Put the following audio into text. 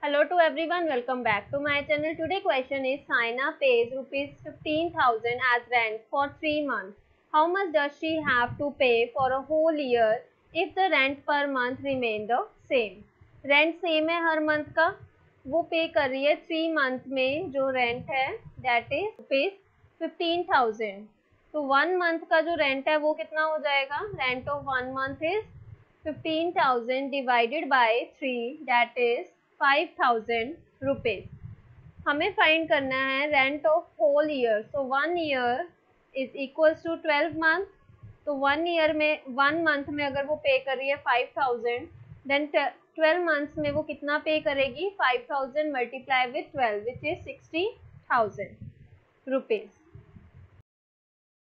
Hello to everyone, welcome back to my channel. Today question is, Saina pays ₹15,000 as rent for 3 months. How much does she have to pay for a whole year if the rent per month remain the same? Rent same है हर month का, वो pay कर रही है 3 month में जो rent है that is ₹15,000. तो 1 month का जो rent है वो कितना हो जाएगा? Rent of 1 month is 15,000 divided by 3 that is 5,000 rupees. हमें find करना है rent of whole year. So 1 year is equals to 12 month. तो 1 year में 1 month में अगर वो pay कर रही है 5,000, then 12 months में वो कितना pay करेगी? 5,000 multiply with 12 which is 60,000 rupees.